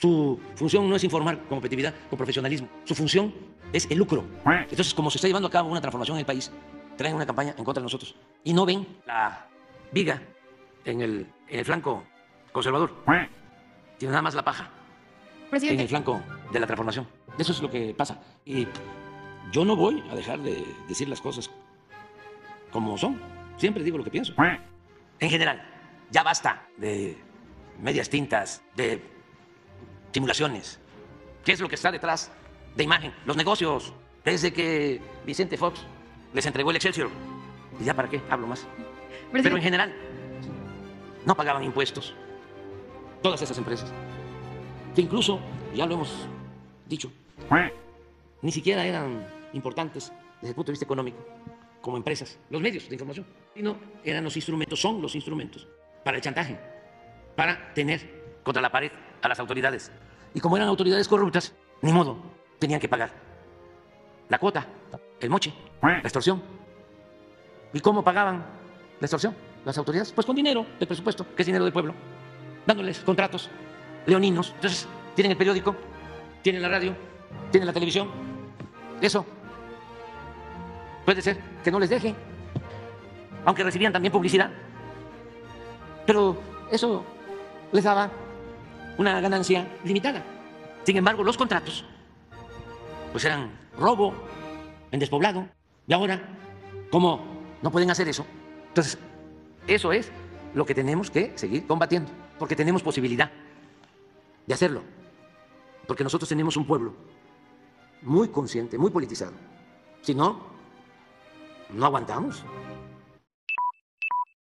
Su función no es informar con objetividad, con profesionalismo. Su función es el lucro. Entonces, como se está llevando a cabo una transformación en el país, traen una campaña en contra de nosotros y no ven la viga en el flanco conservador. Tiene nada más la paja en el flanco de la transformación. Eso es lo que pasa. Y yo no voy a dejar de decir las cosas como son. Siempre digo lo que pienso. En general, ya basta de medias tintas, de simulaciones. ¿Qué es lo que está detrás de Imagen? Los negocios. Desde que Vicente Fox les entregó el Excélsior. ¿Y ya para qué hablo más? Pero en general, no pagaban impuestos todas esas empresas. Que incluso, ya lo hemos dicho, ni siquiera eran importantes desde el punto de vista económico como empresas, los medios de información, sino eran los instrumentos, son los instrumentos para el chantaje, para tener contra la pared a las autoridades. Y como eran autoridades corruptas, ni modo, tenían que pagar la cuota, el moche, la extorsión. ¿Y cómo pagaban la extorsión las autoridades? Pues con dinero del presupuesto, que es dinero del pueblo, dándoles contratos leoninos. Entonces, tienen el periódico, tienen la radio, tienen la televisión. Eso puede ser que no les deje, aunque recibían también publicidad, pero eso les daba una ganancia limitada. Sin embargo, los contratos pues eran robo en despoblado. Y ahora, como no pueden hacer eso, entonces eso es lo que tenemos que seguir combatiendo, porque tenemos posibilidad de hacerlo, porque nosotros tenemos un pueblo muy consciente, muy politizado. Si no, no aguantamos.